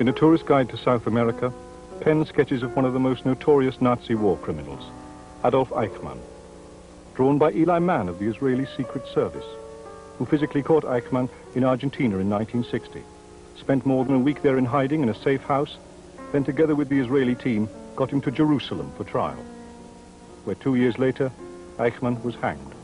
In A Tourist Guide to South America, Penn sketches of one of the most notorious Nazi war criminals, Adolf Eichmann, drawn by Eli Mann of the Israeli Secret Service, who physically caught Eichmann in Argentina in 1960, spent more than a week there in hiding in a safe house, then together with the Israeli team, got him to Jerusalem for trial, where 2 years later, Eichmann was hanged.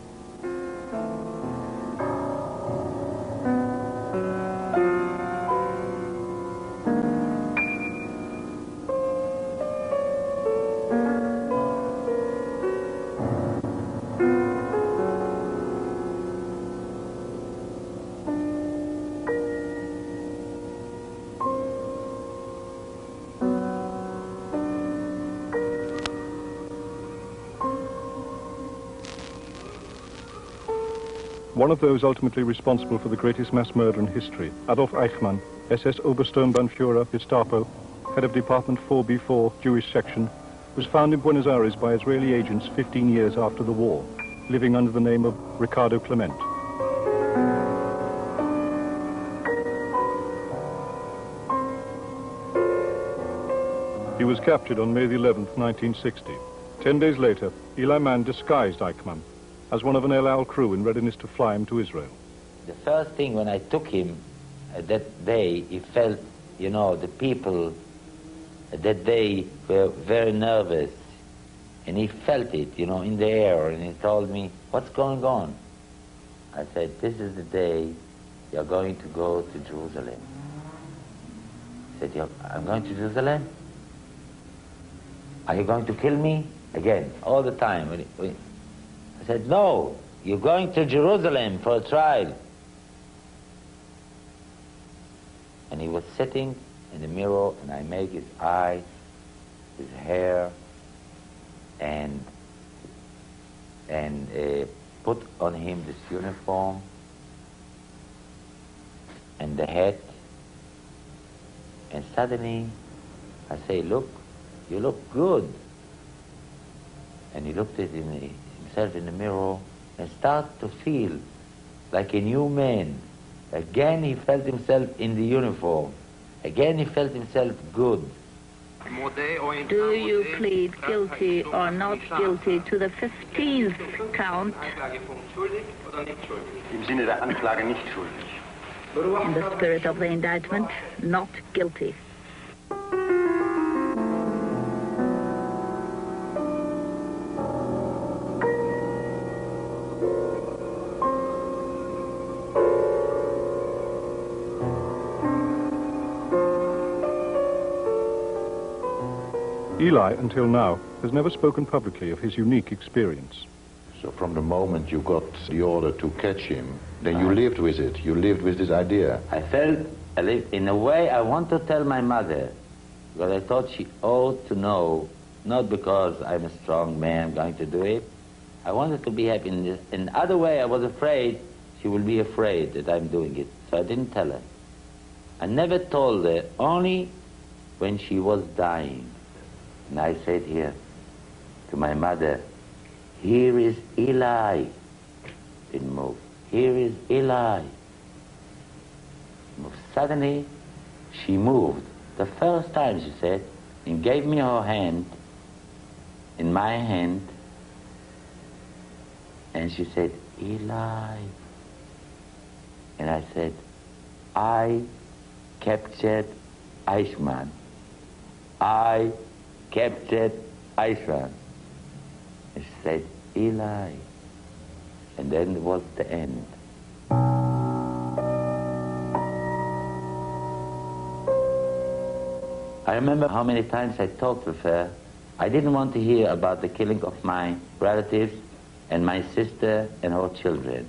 One of those ultimately responsible for the greatest mass murder in history, Adolf Eichmann, SS Obersturmbannführer, Gestapo, head of Department 4B4, Jewish section, was found in Buenos Aires by Israeli agents 15 years after the war, living under the name of Ricardo Clement. He was captured on May the 11th, 1960. 10 days later, Eli Mann disguised Eichmann as one of an El Al crew in readiness to fly him to Israel. The first thing when I took him that day, he felt, you know, the people that day were very nervous. And he felt it, you know, in the air. And he told me, what's going on? I said, this is the day you're going to go to Jerusalem. He said, I'm going to Jerusalem? Are you going to kill me? Again, all the time. I said, no, you're going to Jerusalem for a trial. And he was sitting in the mirror, and I made his eyes, his hair, and put on him this uniform and the hat. And suddenly I say, look, you look good. And he looked at me, in the mirror, and start to feel like a new man. Again he felt himself in the uniform. Again he felt himself good. Do you plead guilty or not guilty to the 15th count? In the spirit of the indictment, not guilty. Eli, until now, has never spoken publicly of his unique experience. So from the moment you got the order to catch him, then you lived with it, you lived with this idea. I felt, in a way, I want to tell my mother, but I thought she ought to know, not because I'm a strong man, I'm going to do it. I wanted to be happy. In the other way, I was afraid she will be afraid that I'm doing it, so I didn't tell her. I never told her, only when she was dying. And I said here to my mother, here is Eli. Didn't move. Here is Eli. Moved. Suddenly, she moved. The first time, she said, and gave me her hand, in my hand, and she said, Eli. And I said, I captured Eichmann. I captured Eichmann. And she said, Eli. And then it was the end. I remember how many times I talked with her. I didn't want to hear about the killing of my relatives and my sister and her children.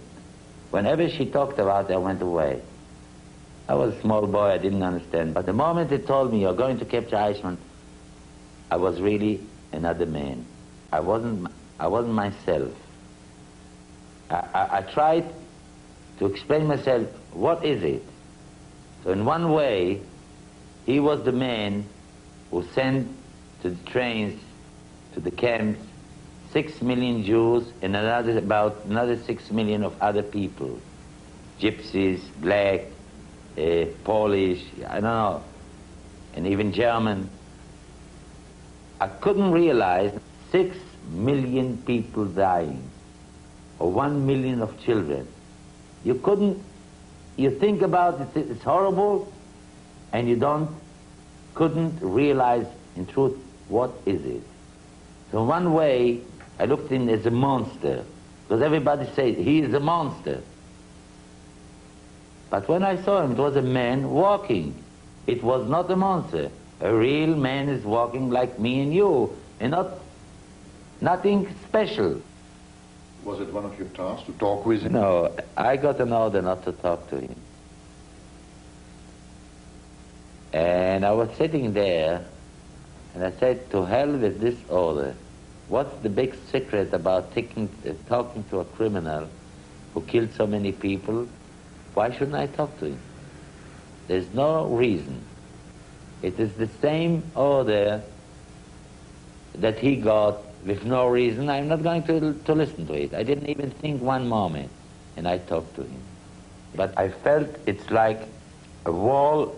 Whenever she talked about it, I went away. I was a small boy, I didn't understand. But the moment they told me, you're going to capture Eichmann, I was really another man. I wasn't myself. I tried to explain myself, what is it? So in one way, he was the man who sent to the trains, to the camps, 6 million Jews and about another 6 million of other people, gypsies, black, Polish, I don't know, and even German. I couldn't realize 6 million people dying, or 1 million of children. You couldn't, you think about it, it's horrible, and you couldn't realize in truth what is it. So one way, I looked in as a monster, because everybody says he is a monster. But when I saw him, it was a man walking. It was not a monster. A real man is walking like me and you, and nothing special. Was it one of your tasks to talk with him? No, I got an order not to talk to him. And I was sitting there, and I said, to hell with this order. What's the big secret about talking to a criminal who killed so many people? Why shouldn't I talk to him? There's no reason. It is the same order that he got with no reason. I'm not going to listen to it. I didn't even think one moment, and I talked to him. But I felt it's like a wall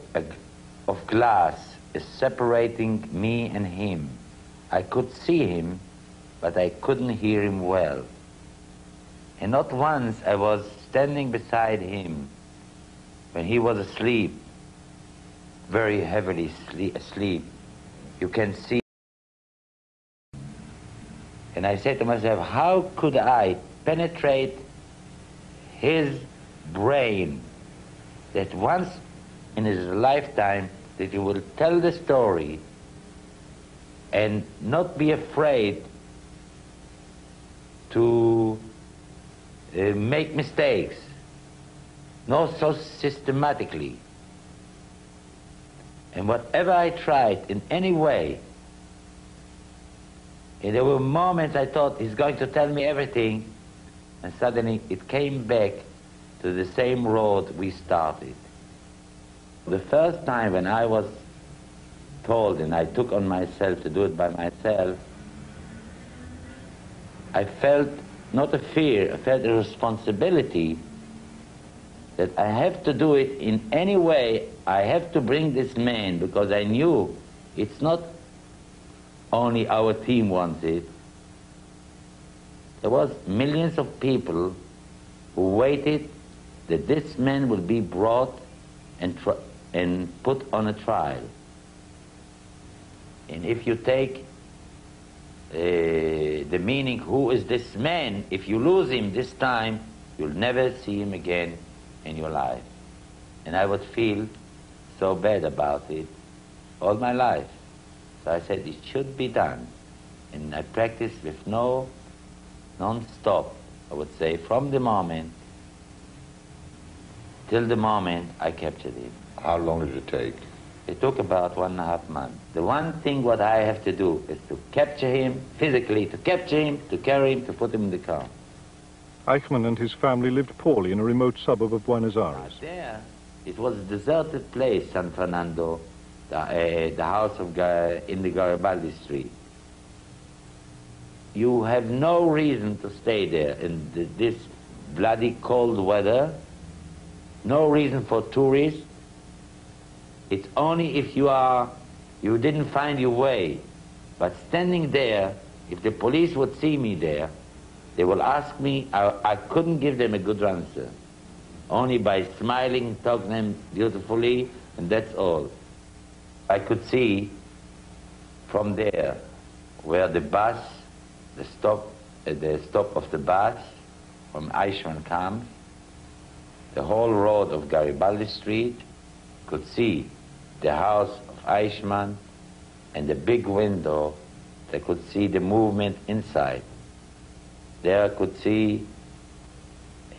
of glass is separating me and him. I could see him, but I couldn't hear him well. And not once I was standing beside him when he was asleep, very heavily asleep. You can see. And I said to myself, how could I penetrate his brain that once in his lifetime that he will tell the story and not be afraid to make mistakes, not so systematically. And whatever I tried in any way, and there were moments I thought he's going to tell me everything, and suddenly it came back to the same road we started. The first time when I was told, and I took on myself to do it by myself, I felt not a fear, I felt a responsibility that I have to do it in any way. I have to bring this man, because I knew it's not only our team wants it. There was millions of people who waited that this man would be brought and put on a trial. And if you take the meaning, who is this man? If you lose him this time, you'll never see him again in your life. And I would feel so bad about it all my life. So I said, it should be done. And I practiced with non-stop, I would say, from the moment till the moment I captured him. How long did it take? It took about 1.5 months. The one thing what I have to do is to capture him physically, to capture him, to carry him, to put him in the car. Eichmann and his family lived poorly in a remote suburb of Buenos Aires. There, it was a deserted place, San Fernando, the house of in the Garibaldi Street. You have no reason to stay there in this bloody cold weather, no reason for tourists. It's only if you didn't find your way. But standing there, if the police would see me there, they will ask me, I couldn't give them a good answer. Only by smiling, talking to them beautifully, and that's all. I could see from there where the bus, the stop of the bus from Eichmann comes, the whole road of Garibaldi Street, could see the house of Eichmann and the big window that could see the movement inside. There I could see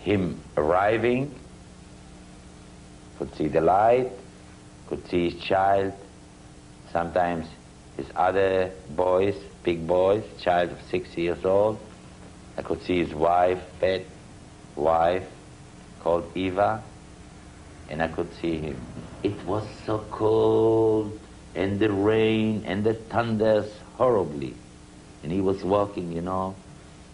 him arriving, could see the light, could see his child, sometimes his other boys, big boys, child of 6 years old. I could see his wife, pet wife, called Eva, and I could see him. It was so cold, and the rain and the thunders horribly. And he was walking, you know,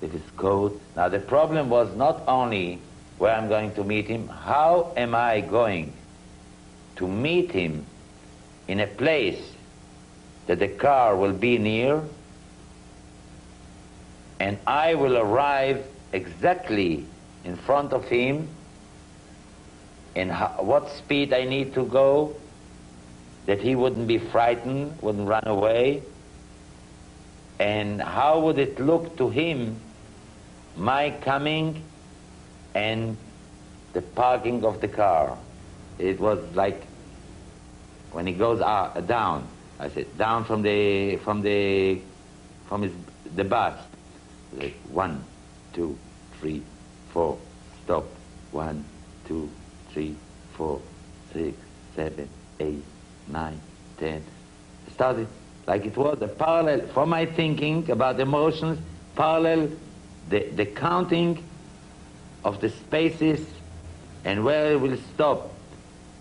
with his coat. Now the problem was not only where I'm going to meet him, how am I going to meet him in a place that the car will be near and I will arrive exactly in front of him, and what speed I need to go that he wouldn't be frightened, wouldn't run away, and how would it look to him, my coming and the parking of the car. It was like when he goes out, down, I said, down from the bus, like 1, 2, 3, 4, stop, 1, 2, 3, 4, 6, 7, 8, 9, 10. It started like it was a parallel for my thinking about emotions, parallel the counting of the spaces and where it will stop.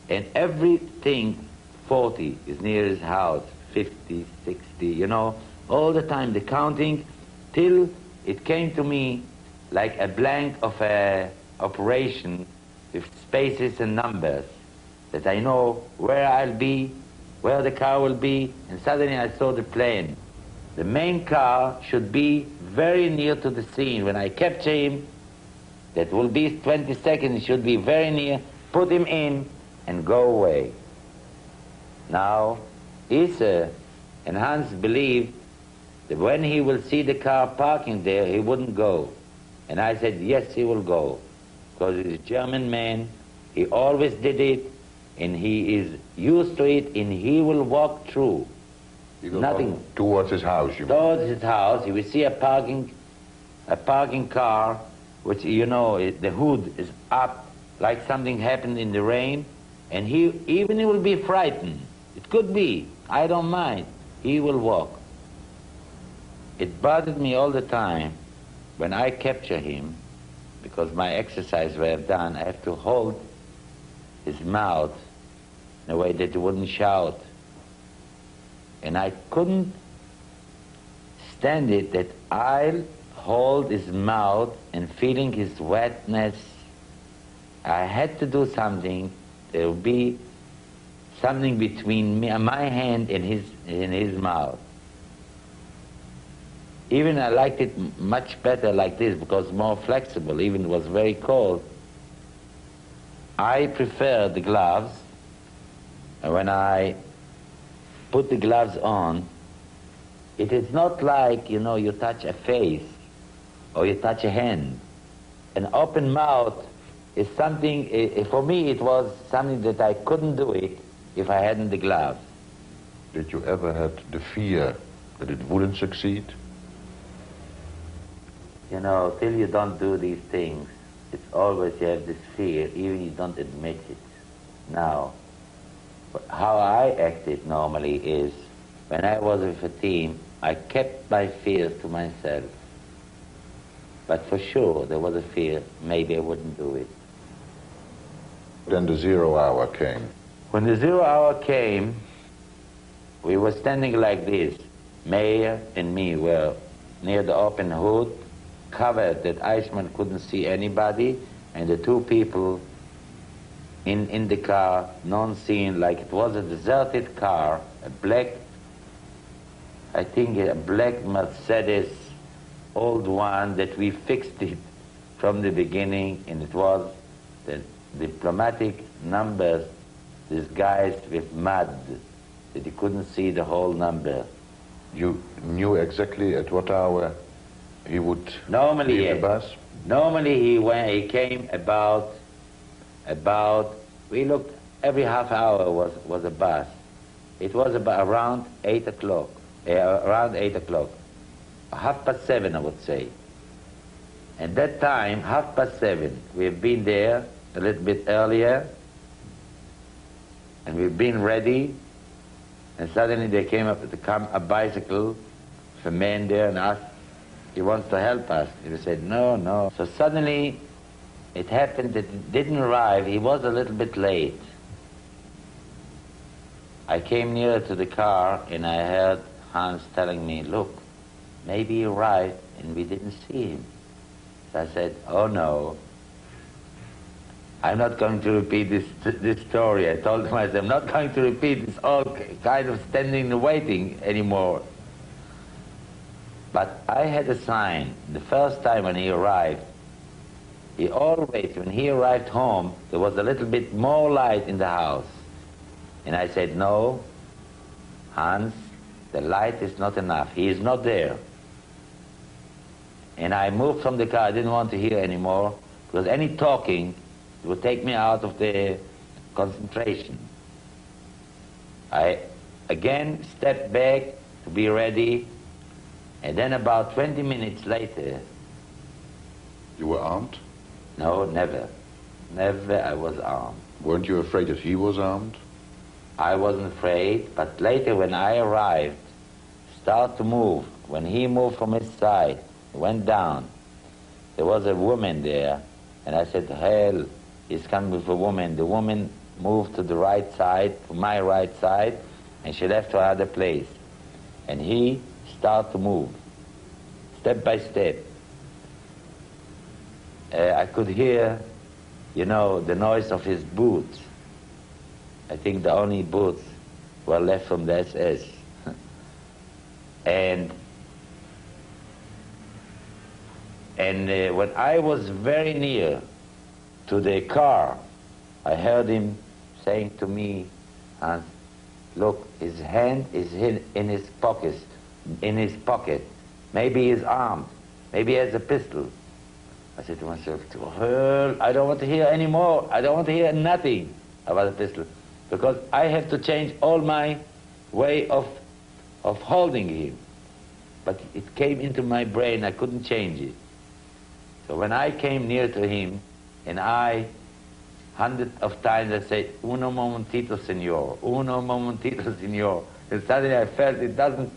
And everything, 40 is near his house, 50, 60, you know, all the time the counting, till it came to me like a blank of a operation with spaces and numbers, that I know where I'll be, where the car will be, and suddenly I saw the plane. The main car should be very near to the scene. When I capture him, that will be 20 seconds, it should be very near, put him in, and go away. Now, Isa and Hans believed that when he will see the car parking there, he wouldn't go. And I said, yes, he will go, because he's a German man, he always did it, and he is used to it, and he will walk through. You go nothing towards his house, you mean? Towards his house, he will see a parking car, which, you know, the hood is up, like something happened in the rain, and even he will be frightened. It could be, I don't mind. He will walk. It bothered me all the time when I capture him, because my exercise were done, I have to hold his mouth in a way that he wouldn't shout. And I couldn't stand it that I'll hold his mouth and feeling his wetness. I had to do something. There will be something between me and my hand and in his mouth. Even I liked it much better like this, because more flexible, even it was very cold. I prefer the gloves, and when I put the gloves on, it is not like, you know, you touch a face or you touch a hand. An open mouth is something, for me it was something that I couldn't do it if I hadn't the gloves. Did you ever have the fear that it wouldn't succeed? You know, till you don't do these things, it's always you have this fear, even you don't admit it. Now, how I acted normally is, when I was with a team, I kept my fears to myself. But for sure, there was a fear, maybe I wouldn't do it. Then the 0 hour came. When the 0 hour came, we were standing like this. Meir and me were near the open hood, covered that Eichmann couldn't see anybody, and the two people in the car, non-seen, like it was a deserted car, a black, I think a black Mercedes, old one that we fixed it from the beginning, and it was the diplomatic numbers disguised with mud, that you couldn't see the whole number. You knew exactly at what hour he would normally leave the bus? Normally he came about, we looked, every half hour was a bus. It was about around 8 o'clock, half past 7, I would say. And that time, half past 7, we've been there a little bit earlier, and we've been ready, and suddenly they came up with a bicycle, with a man there, and asked, he wants to help us. And we said, no, no. So suddenly, it happened that it didn't arrive, he was a little bit late. I came nearer to the car, and I heard Hans telling me, look, maybe he arrived and we didn't see him. I said, oh no, I'm not going to repeat this story. I told myself, I'm not going to repeat this all kind of standing and waiting anymore. But I had a sign. The first time when he arrived, he always, when he arrived home, there was a little bit more light in the house. And I said, no, Hans, the light is not enough. He is not there. And I moved from the car. I didn't want to hear anymore, because any talking would take me out of the concentration. I again stepped back to be ready, and then about 20 minutes later... You were armed? No, never. Never I was armed. Weren't you afraid that he was armed? I wasn't afraid, but later when I arrived, started to move. When he moved from his side, went down, there was a woman there, and I said, hell, he's coming with a woman. The woman moved to the right side, to my right side, and she left to another place. And he started to move, step by step. I could hear, you know, the noise of his boots. I think the only boots were left from the SS. And when I was very near to the car, I heard him saying to me, Hans, look, his hand is in his pocket. Maybe he's armed. Maybe he has a pistol. I said to myself, well, I don't want to hear any more. I don't want to hear nothing about a pistol, because I have to change all my way of holding him. But it came into my brain. I couldn't change it. So when I came near to him, and I, hundreds of times, I said, uno momentito, senor, uno momentito, senor. And suddenly I felt it doesn't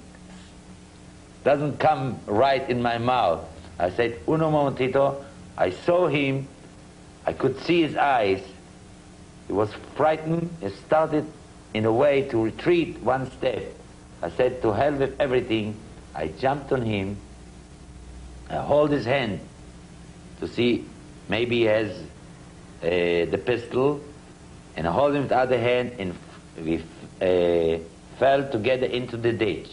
come right in my mouth. I said, uno momentito. I saw him. I could see his eyes. He was frightened. He started, in a way, to retreat one step. I said, to hell with everything. I jumped on him. I hold his hand to see maybe he has the pistol, and I hold him with the other hand, and we fell together into the ditch.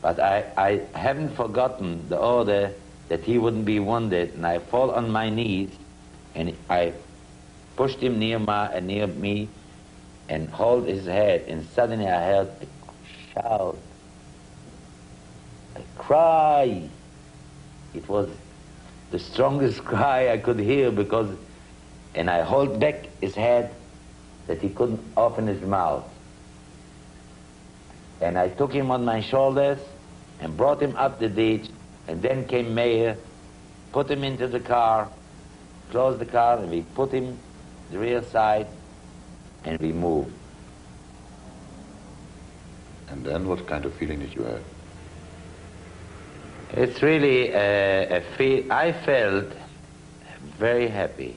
But I haven't forgotten the order that he wouldn't be wounded, and I fall on my knees, and I pushed him near me and hold his head, and suddenly I heard a shout, a cry. It was the strongest cry I could hear, because, and I hold back his head that he couldn't open his mouth. And I took him on my shoulders and brought him up the ditch, and then came Meyer, put him into the car, closed the car, and we put him the rear side, and we moved. And then what kind of feeling did you have? It's really a feel. I felt very happy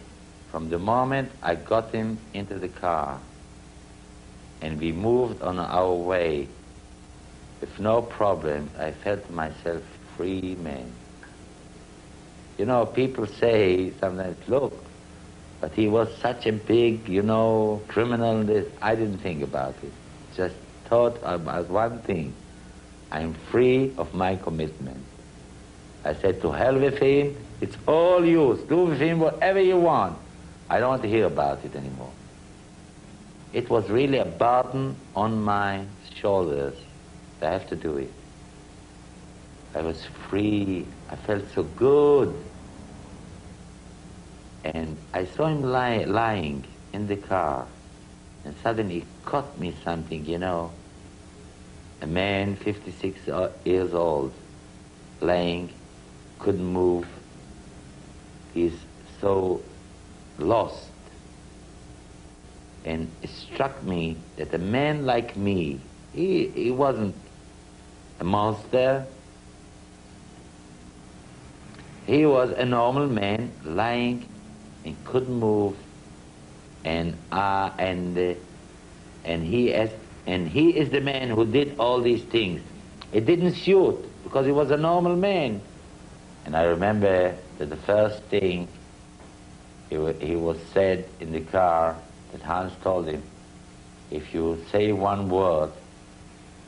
from the moment I got him into the car, and we moved on our way with no problem. I felt myself free man. You know, people say sometimes, look, but he was such a big, you know, criminal. This I didn't think about it. Just thought about one thing. I'm free of my commitment. I said, to hell with him, it's all yours. Do with him whatever you want. I don't want to hear about it anymore. It was really a burden on my shoulders. I have to do it. I was free. I felt so good. And I saw him lying in the car, and suddenly caught me something, you know. A man, 56 years old, laying, couldn't move. He's so lost. And it struck me that a man like me, he wasn't a monster. He was a normal man, lying and couldn't move. And he is the man who did all these things. He didn't shoot, because he was a normal man. And I remember that the first thing he was said in the car, that Hans told him, if you say one word,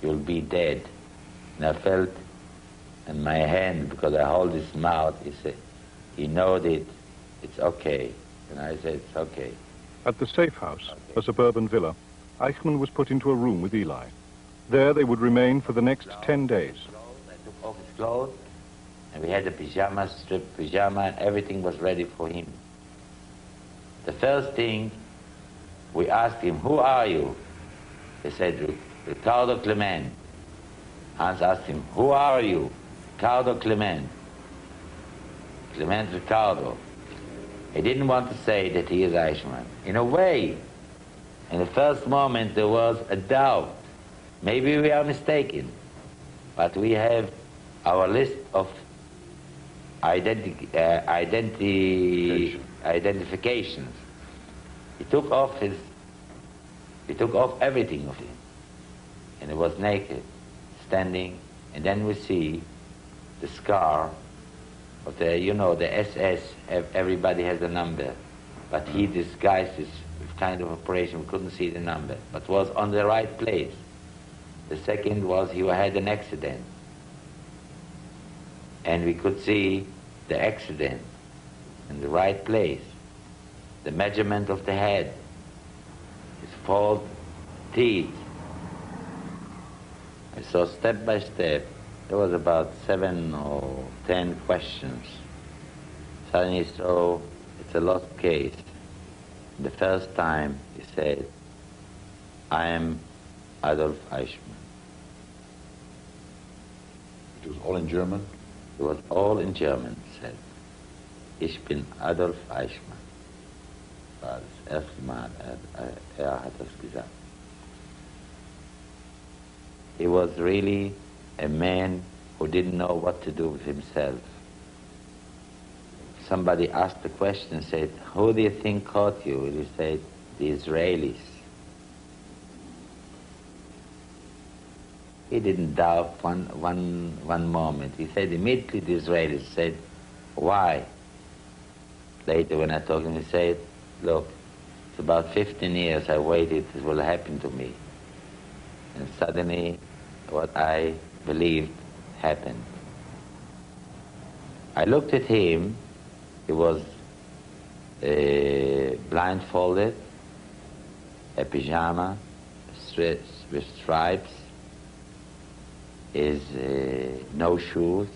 you'll be dead. And I felt in my hand, because I hold his mouth, he said, he nodded, it's okay. And I said, it's okay. At the safe house, okay, a suburban villa, Eichmann was put into a room with Eli. There they would remain for the next 10 days. I took off his clothes, and we had a pyjama strip, pyjama, and everything was ready for him. The first thing, we asked him, who are you? He said, Ricardo Clement. Hans asked him, who are you? Ricardo Clement. Clement Ricardo. He didn't want to say that he is Eichmann. In a way, in the first moment there was a doubt. Maybe we are mistaken, but we have our list of identifications. He took off everything of him, and he was naked, standing, and then we see the scar of the, you know, the SS, everybody has a number, but he disguised this kind of operation, we couldn't see the number, but was on the right place. The second was he had an accident, and we could see the accident in the right place, the measurement of the head, his false teeth. I saw step by step, there was about 7 or 10 questions. Suddenly, so it's a lost case. The first time he said, I am Adolf Eichmann. It was all in German? It was all in German, he said. Ich bin Adolf Eichmann. Das erste Mal, hat das gesagt. He was really a man who didn't know what to do with himself. Somebody asked the question and said, who do you think caught you? And he said, the Israelis. He didn't doubt one moment. He said immediately the Israelis. Said, why? Later when I talked to him, he said, look, it's about 15 years I waited, it will happen to me. And suddenly what I believed happened. I looked at him, he was blindfolded, a pyjama with stripes, no shoes,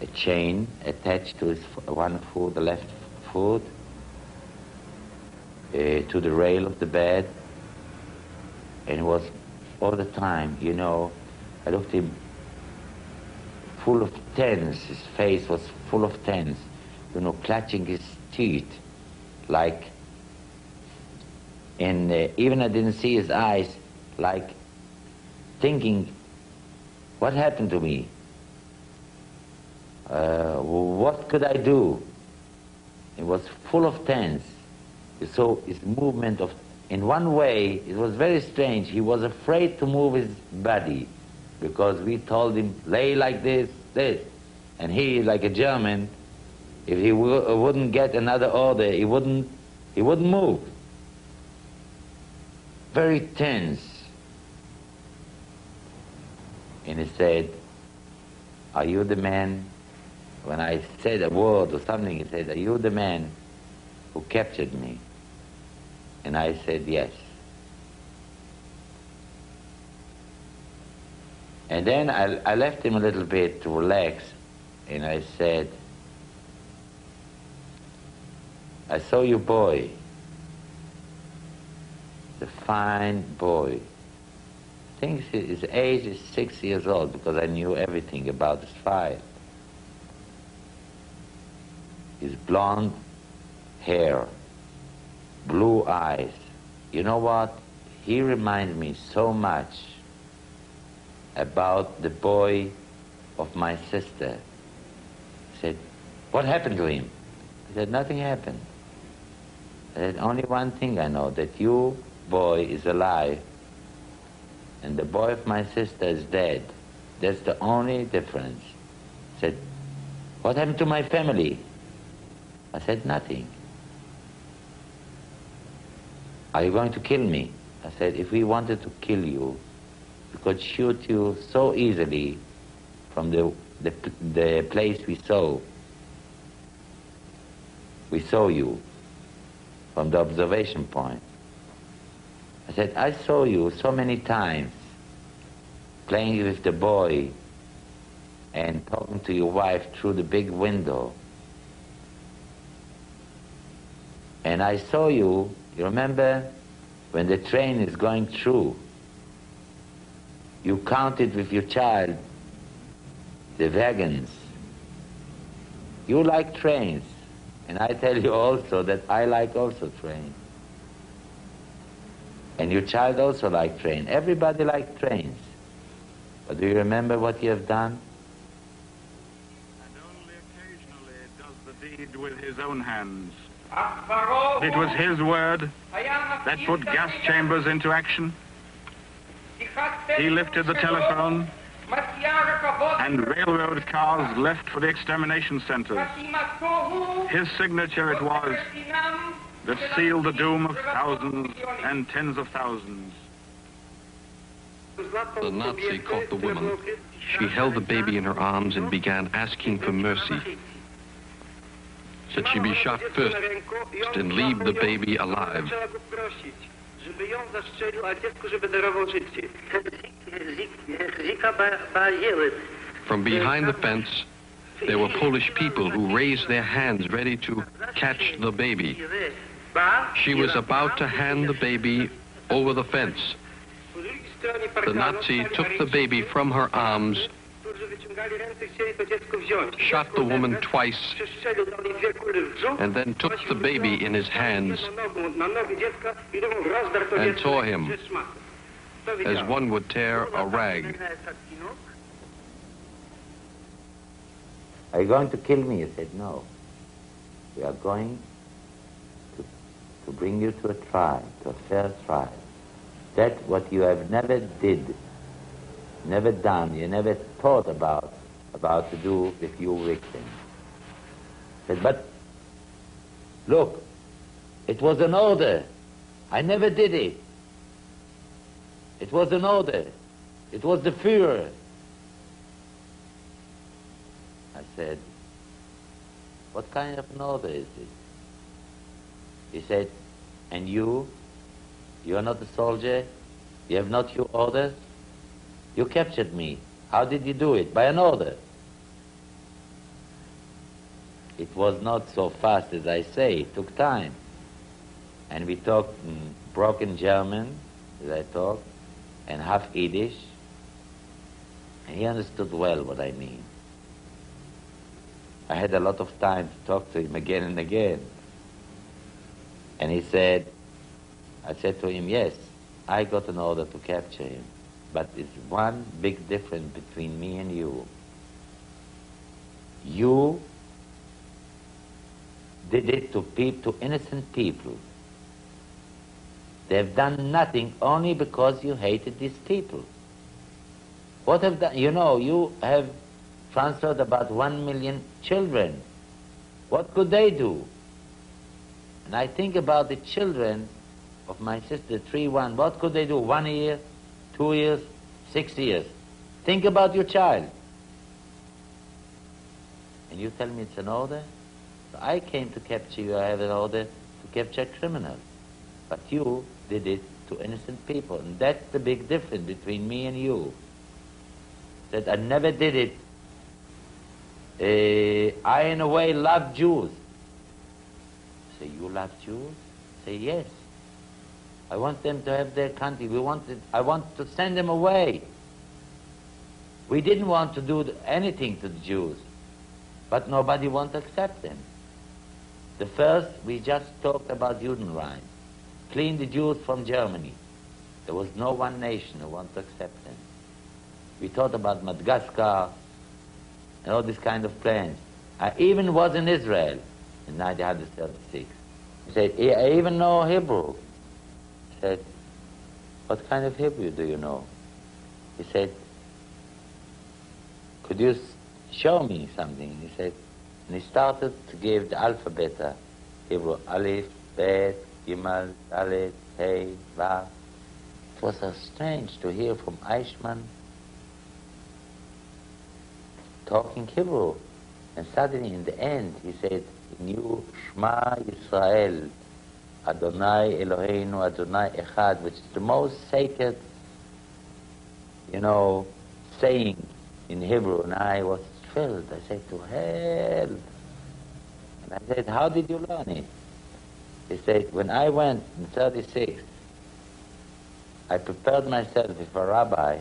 a chain attached to his one foot, the left foot, to the rail of the bed, and it was all the time, you know, I looked at him full of tense, his face was full of tense, you know, clutching his teeth, like, and even I didn't see his eyes, like thinking, what happened to me? What could I do? It was full of tense. So his movement of, in one way, it was very strange. He was afraid to move his body because we told him, lay like this. And he, like a German, if he wouldn't get another order, he wouldn't move. Very tense. And he said, are you the man? When I said a word or something, he said, are you the man who captured me? And I said, yes. And then I left him a little bit to relax, and I said, I saw your boy, the fine boy. I think his age is 6 years old, because I knew everything about his file. His blonde hair, blue eyes. You know what? He reminded me so much about the boy of my sister. I said, what happened to him? He said, nothing happened. I said, only one thing I know, that you, boy, is alive, and the boy of my sister is dead. That's the only difference. I said, What happened to my family? I said, nothing. Are you going to kill me? I said, if we wanted to kill you, we could shoot you so easily from the place we saw. We saw you from the observation point. I said, I saw you so many times playing with the boy and talking to your wife through the big window. And I saw you, you remember, when the train is going through, you counted with your child the wagons. You like trains, and I tell you also that I like also trains. And your child also liked trains. Everybody liked trains. But do you remember what you have done? And only occasionally does the deed with his own hands. It was his word that put gas chambers into action. He lifted the telephone, and railroad cars left for the extermination centers. His signature it was that sealed the doom of thousands and tens of thousands. The Nazi caught the woman. She held the baby in her arms and began asking for mercy. That she be shot first and leave the baby alive. From behind the fence, there were Polish people who raised their hands ready to catch the baby. She was about to hand the baby over the fence. The Nazi took the baby from her arms, shot the woman twice, and then took the baby in his hands and tore him as one would tear a rag. Are you going to kill me? He said, no. We are going to bring you to a trial, to a fair trial. That what you have never did, never done, you never thought about to do with your victim. Said, but look, it was an order. I never did it. It was an order. It was the Führer. I said, what kind of an order is this? He said, and you are not a soldier? You have not your orders? You captured me. How did you do it? By an order. It was not so fast as I say. It took time. And we talked broken German, as I talked, and half Yiddish. And he understood well what I mean. I had a lot of time to talk to him again and again. And he said, I said to him, yes, I got an order to capture him. But it's one big difference between me and you. You did it to innocent people. They have done nothing only because you hated these people. What have done? You know, you have transferred about 1 million children. What could they do? And I think about the children of my sister, 3-1. What could they do? 1 year? 2 years, 6 years. Think about your child. And you tell me it's an order? So I came to capture you, I have an order to capture criminals. But you did it to innocent people. And that's the big difference between me and you. That I never did it. I, in a way, love Jews. Say, you love Jews? Say, yes. I want them to have their country. I want to send them away. We didn't want to do anything to the Jews, but nobody wanted to accept them. The first, we just talked about Judenrein, clean the Jews from Germany. There was no one nation who wanted to accept them. We thought about Madagascar and all these kind of plans. I even was in Israel in 1936. He said, I even know Hebrew. He said, what kind of Hebrew do you know? He said, could you show me something? He said, And he started to give the alphabet, Hebrew, Aleph, Bet, Gimel, Dalet, Hey, Va. It was strange to hear from Eichmann talking Hebrew. And suddenly in the end he said, he knew Shema Yisrael, Adonai Eloheinu, Adonai Echad, which is the most sacred, you know, saying in Hebrew. And I was thrilled. I said, to hell. And I said, how did you learn it? He said, when I went in 1936, I prepared myself with a rabbi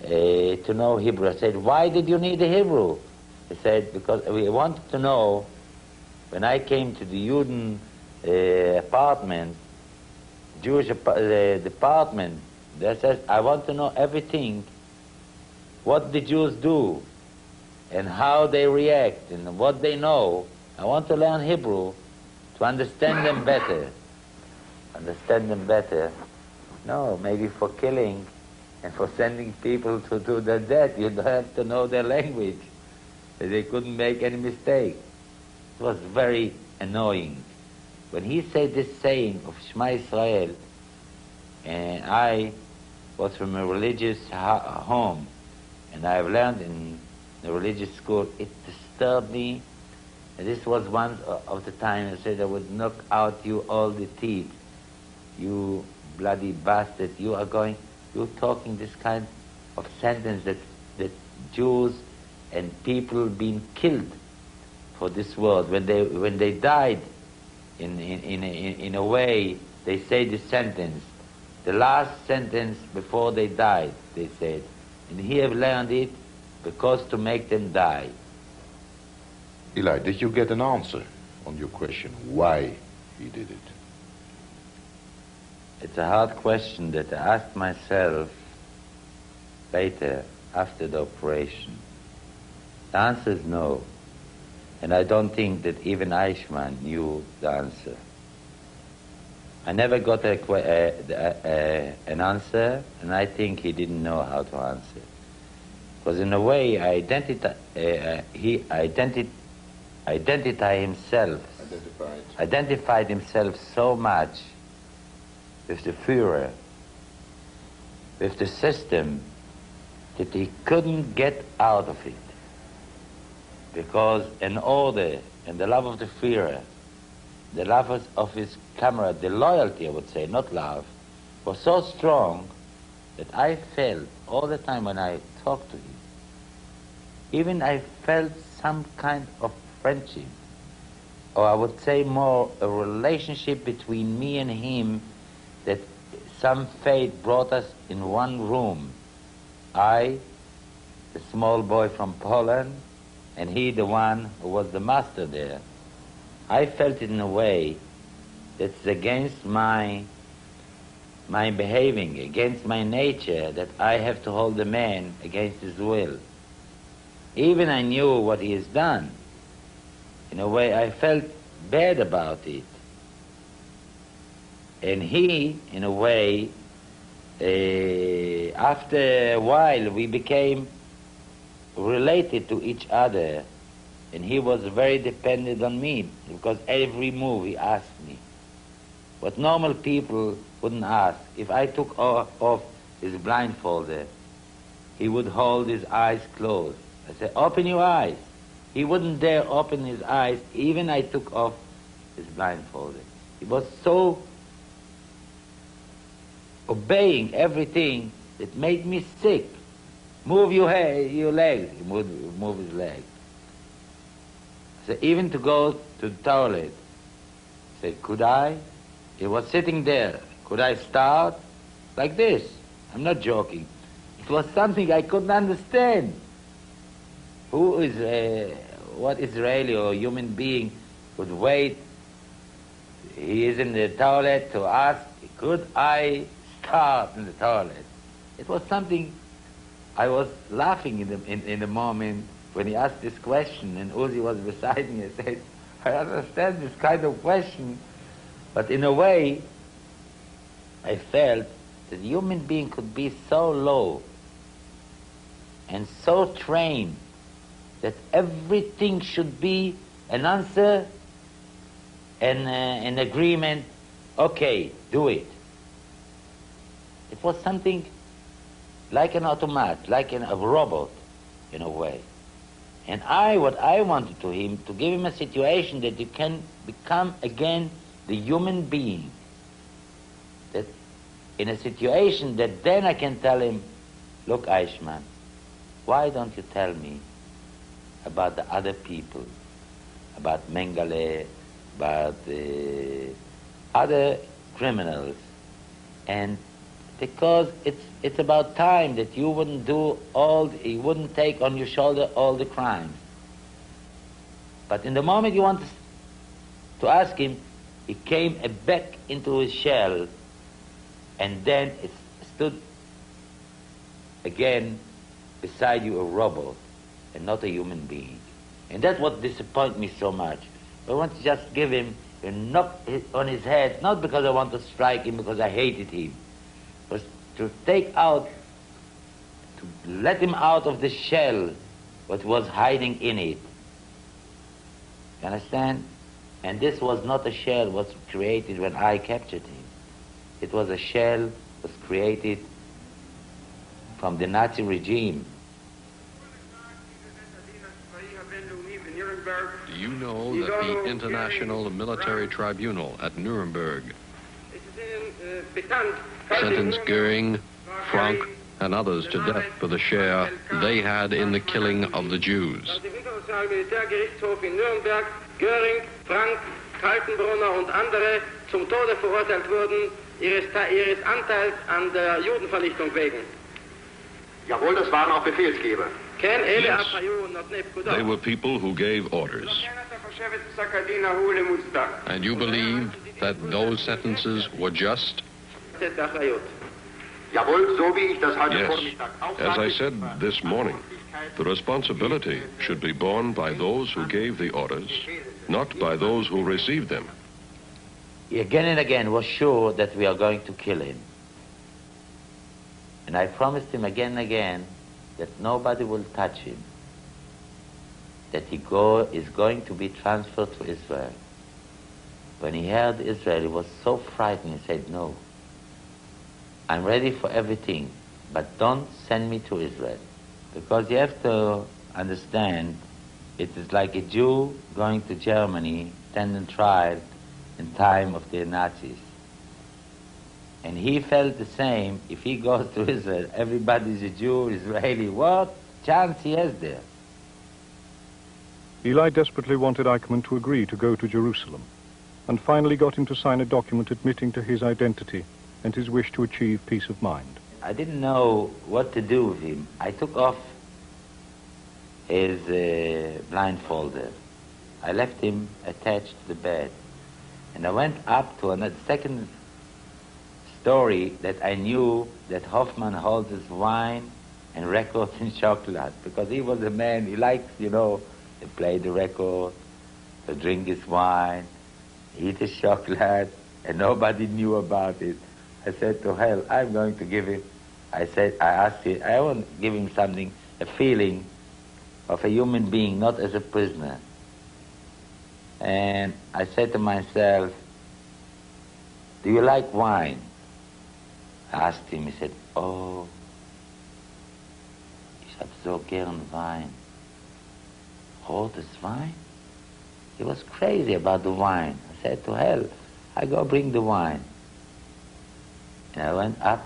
to know Hebrew. I said, why did you need the Hebrew? He said, because we wanted to know, when I came to the Juden apartment, Jewish department, they said, I want to know everything, what the Jews do, and how they react, and what they know. I want to learn Hebrew to understand them better. No, maybe for killing and for sending people to do their death, you don't have to know their language. They couldn't make any mistake. It was very annoying. When he said this saying of Shema Yisrael, and I was from a religious home, and I've learned in the religious school, it disturbed me. And this was one of the times I said, I would knock out you all the teeth. You bloody bastard, you are going, you're talking this kind of sentence that Jews and people being killed for this world. When they died in a way, they say this sentence, the last sentence before they died, they said. And he have learned it because to make them die. Eli, did you get an answer on your question why he did it? It's a hard question that I asked myself later, after the operation. The answer is no. And I don't think that even Eichmann knew the answer. I never got an answer, and I think he didn't know how to answer. Because in a way, he identified himself so much with the Führer, with the system, that he couldn't get out of it. Because an order and the love of the Führer, the love of his comrade, the loyalty, I would say, not love, was so strong that I felt all the time when I talked to him, even I felt some kind of friendship, or I would say more a relationship between me and him, that some fate brought us in one room. I, the small boy from Poland, and he, the one who was the master there. I felt it in a way that's against my behaving, against my nature, that I have to hold a man against his will. Even I knew what he has done. In a way, I felt bad about it. And he, in a way, after a while, we became related to each other. And he was very dependent on me, because every move he asked me. What normal people wouldn't ask. If I took off his blindfolder, he would hold his eyes closed. I said, open your eyes. He wouldn't dare open his eyes, even I took off his blindfolder. He was so obeying everything, it made me sick. Move your legs. He would move his legs. So even to go to the toilet, I said, could I? He was sitting there. Could I start? Like this. I'm not joking. It was something I couldn't understand. Who is, what Israeli or human being would wait? He is in the toilet to ask, could I start in the toilet? It was something I was laughing in the moment when he asked this question, and Uzi was beside me and said, I understand this kind of question, but in a way, I felt that a human being could be so low and so trained that everything should be an answer and an agreement, okay, do it. It was something like an automat, like a robot, in a way. And what I wanted to give him a situation that you can become again the human being. That in a situation that then I can tell him, look, Eichmann, why don't you tell me about the other people, about Mengele, about the other criminals, and because it's about time that you wouldn't you wouldn't take on your shoulder all the crimes. But in the moment you want to ask him, he came back into his shell, and then it stood again beside you a robot and not a human being. And that's what disappointed me so much. I want to just give him a knock on his head, not because I want to strike him, because I hated him. Was to to let him out of the shell what was hiding in it. You understand? And this was not a shell that was created when I captured him. It was a shell that was created from the Nazi regime. Do you know that the International Military Tribunal at Nuremberg sentenced Göring, Frank, and others to death for the share they had in the killing of the Jews? Yes, they were people who gave orders. And you believe that those sentences were just? Yes, as I said this morning, the responsibility should be borne by those who gave the orders, not by those who received them. He again and again was sure that we are going to kill him. And I promised him again and again that nobody will touch him, that he is going to be transferred to Israel. When he heard Israel, he was so frightened, he said, no, I'm ready for everything, but don't send me to Israel. Because you have to understand, it is like a Jew going to Germany, standing trial in time of the Nazis. And he felt the same, if he goes to Israel, everybody's a Jew, Israeli, what chance he has there? Eli desperately wanted Eichmann to agree to go to Jerusalem, and finally got him to sign a document admitting to his identity and his wish to achieve peace of mind. I didn't know what to do with him. I took off his blindfolder. I left him attached to the bed. And I went up to another second story that I knew that Hoffman holds his wine and records in chocolate, because he was a man, he likes, you know, to play the record, to drink his wine, eat his chocolate, and nobody knew about it. I said, to hell, I'm going to give him, I want to give him something, a feeling of a human being, not as a prisoner. And I said to myself, do you like wine? I asked him, he said, oh, ich hab so gern Wein. Rotes Wein? He was crazy about the wine. I said, to hell, I go bring the wine. And I went up,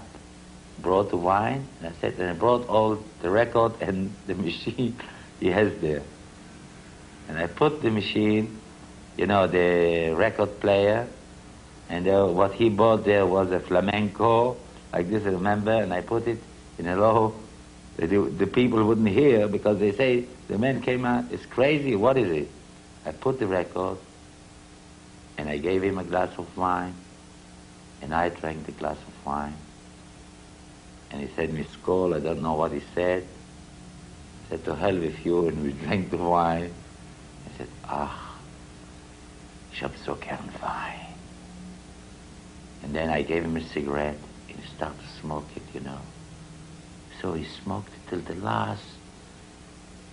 brought the wine, and I brought all the record and the machine he has there. And I put the machine, you know, the record player, and what he bought there was a flamenco, like this, I remember, and I put it in a low, the people wouldn't hear, because they say, the man came out, it's crazy, what is it? I put the record, and I gave him a glass of wine, and I drank the glass of wine. And he said, Miss Cole, I don't know what he said. I said, to hell with you, and we drank the wine. I said, ah, ich hab so gern Wein. And then I gave him a cigarette, and he started to smoke it, you know. So he smoked it till the last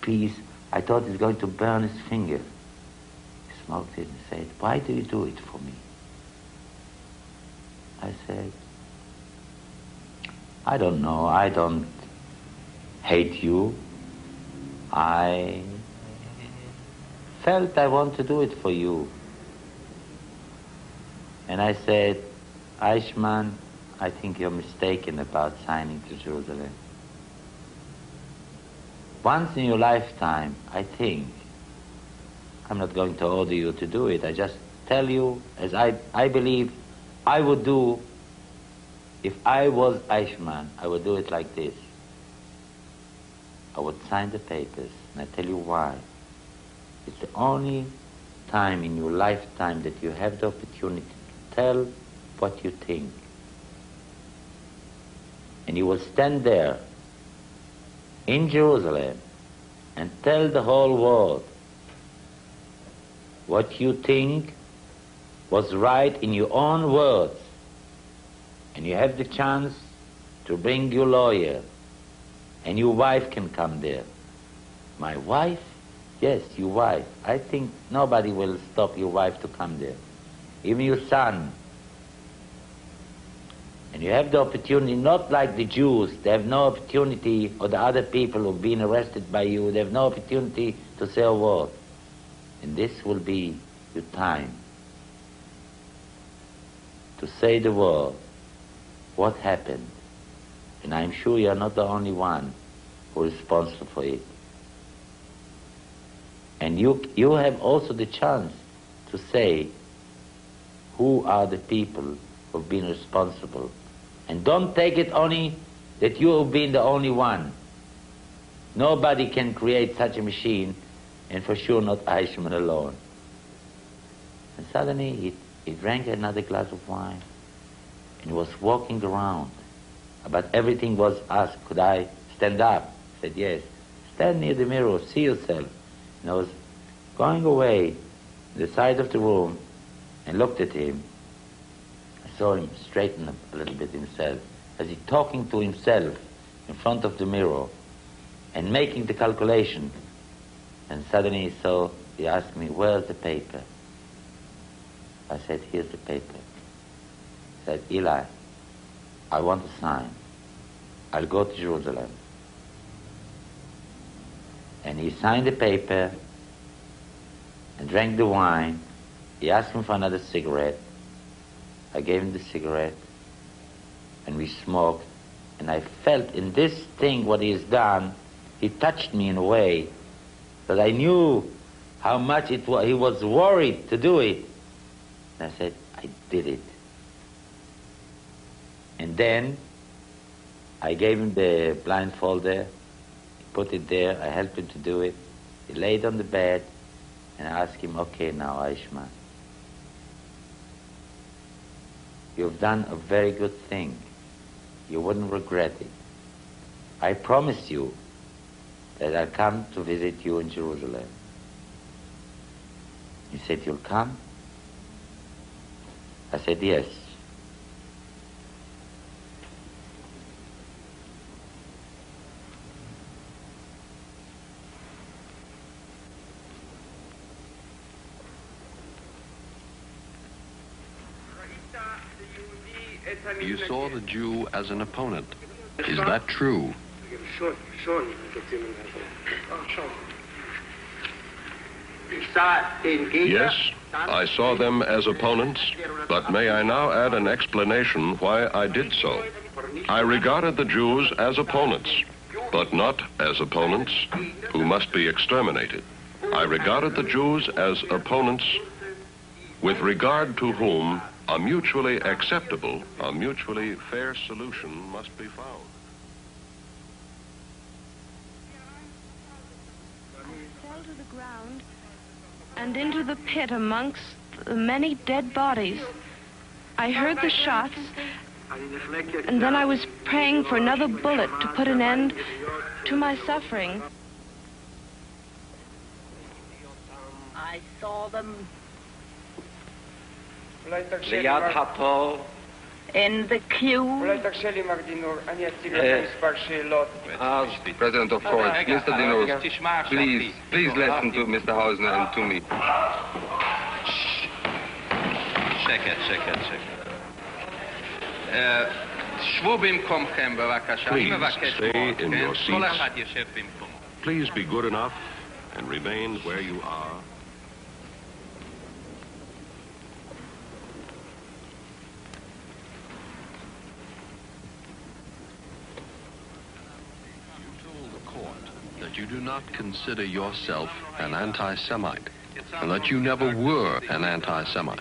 piece I thought he's going to burn his finger. He smoked it and said, "Why do you do it for me?" I said, "I don't know. I don't hate you. I felt I want to do it for you." And I said, "Eichmann, I think you're mistaken about signing to Jerusalem. Once in your lifetime, I think, I'm not going to order you to do it. I just tell you, as I believe I would do, if I was Eichmann, I would do it like this. I would sign the papers, and I tell you why. It's the only time in your lifetime that you have the opportunity to tell what you think. And you will stand there in Jerusalem and tell the whole world what you think was right in your own words. And you have the chance to bring your lawyer, and your wife can come there." "My wife?" "Yes, your wife. I think nobody will stop your wife to come there, even your son. And you have the opportunity, not like the Jews, they have no opportunity, or the other people who've been arrested by you, they have no opportunity to say a word. And this will be your time to say the word, what happened. And I'm sure you're not the only one who is responsible for it. And you have also the chance to say who are the people who've been responsible. And don't take it only that you have been the only one. Nobody can create such a machine, and for sure not Eichmann alone." And suddenly he drank another glass of wine and was walking around. But everything was asked, could I stand up? I said, "Yes." "Stand near the mirror, see yourself." And I was going away the side of the room and looked at him. I saw him straighten up a little bit himself, as he talking to himself in front of the mirror and making the calculation. And suddenly he asked me, "Where's the paper?" I said, "Here's the paper." He said, "Eli, I want to sign. I'll go to Jerusalem." And he signed the paper and drank the wine. He asked me for another cigarette. I gave him the cigarette and we smoked. And I felt in this thing what he has done, he touched me in a way that I knew how much it was, he was worried to do it. And I said, "I did it." And then I gave him the blindfold there, he put it there, I helped him to do it. He laid on the bed and I asked him, "Okay now, Eichmann, you've done a very good thing. You wouldn't regret it. I promise you that I'll come to visit you in Jerusalem." He said, "You'll come?" I said, "Yes." You saw the Jew as an opponent. Is that true? Yes, I saw them as opponents, but may I now add an explanation why I did so. I regarded the Jews as opponents, but not as opponents who must be exterminated. I regarded the Jews as opponents with regard to whom a mutually acceptable, a mutually fair solution must be found. I fell to the ground and into the pit amongst the many dead bodies. I heard the shots, and then I was praying for another bullet to put an end to my suffering. I saw them. Liad Hapo in the queue. President, of course, Mr. Dinur, please listen to Mr. Hausner and to me. Please stay in your seats. Please be good enough and remain where you are. You do not consider yourself an anti-Semite, and that you never were an anti-Semite.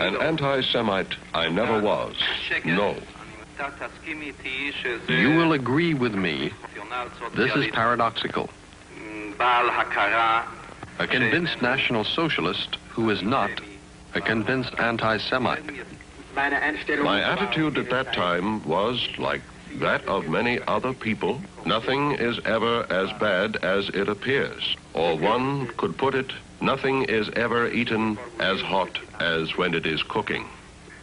An anti-Semite I never was, no. You will agree with me, this is paradoxical. A convinced National Socialist who is not a convinced anti-Semite. My attitude at that time was, like that of many other people, nothing is ever as bad as it appears. Or one could put it, nothing is ever eaten as hot as when it is cooking.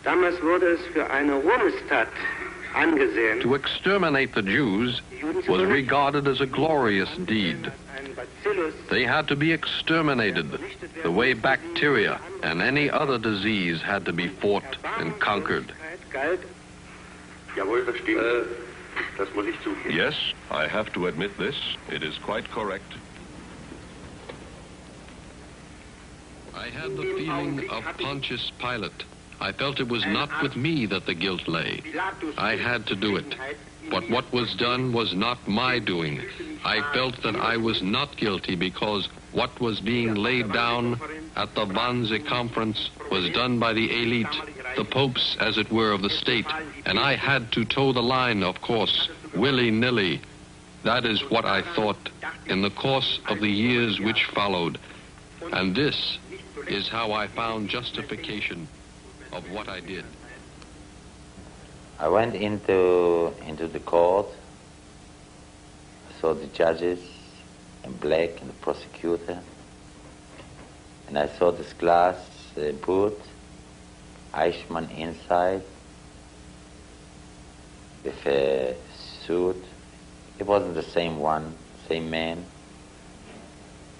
To exterminate the Jews was regarded as a glorious deed. They had to be exterminated the way bacteria and any other disease had to be fought and conquered. Yes, I have to admit this. It is quite correct. I had the feeling of Pontius Pilate. I felt it was not with me that the guilt lay. I had to do it. But what was done was not my doing. I felt that I was not guilty because what was being laid down at the Wannsee Conference was done by the elite, the popes, as it were, of the state. And I had to toe the line, of course, willy-nilly. That is what I thought in the course of the years which followed. And this is how I found justification of what I did. I went into the court, saw the judges in black and the prosecutor, and I saw this glass booth, Eichmann inside with a suit. It wasn't the same one, same man.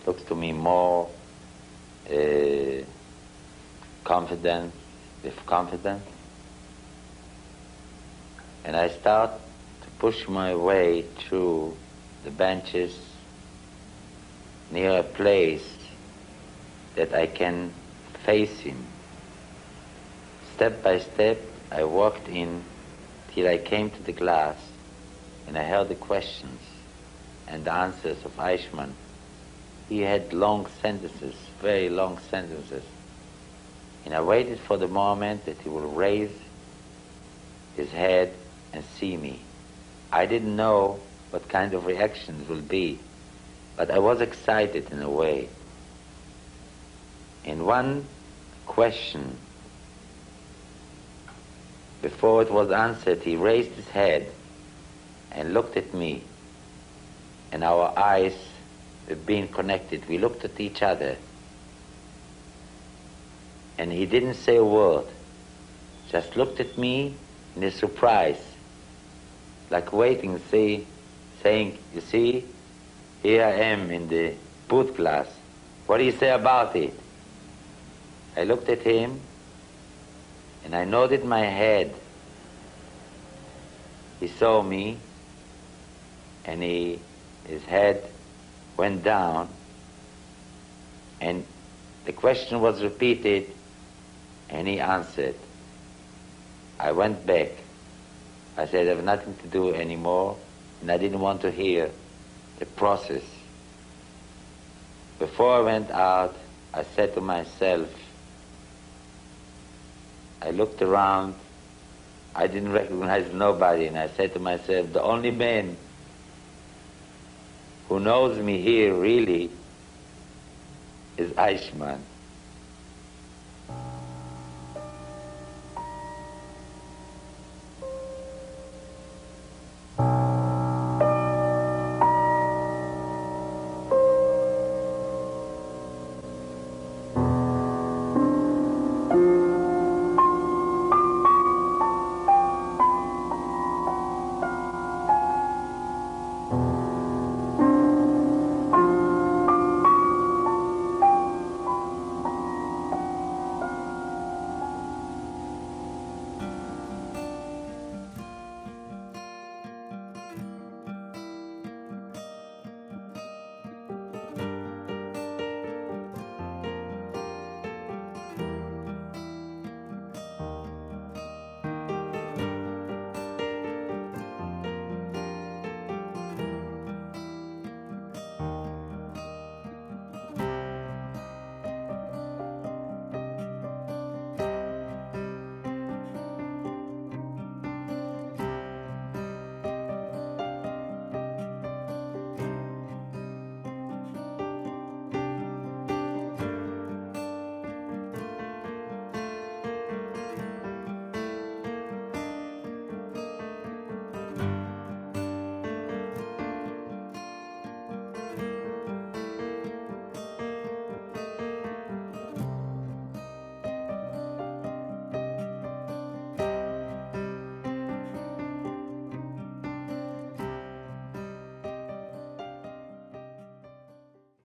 Looks to me more confident, with confidence. And I start to push my way through the benches near a place that I can face him. Step by step, I walked in till I came to the glass, and I heard the questions and the answers of Eichmann. He had long sentences, very long sentences. And I waited for the moment that he will raise his head and see me. I didn't know what kind of reactions will be, but I was excited in a way. In one question, before it was answered, he raised his head and looked at me, and our eyes were being connected. We looked at each other, and he didn't say a word, just looked at me in a surprise, like waiting, saying, you see, here I am in the booth glass. What do you say about it? I looked at him, and I nodded my head. He saw me, and his head went down, and the question was repeated, and he answered. I went back. I said, I have nothing to do anymore, and I didn't want to hear the process. Before I went out, I said to myself, I looked around, I didn't recognize nobody, and I said to myself, the only man who knows me here really is Eichmann.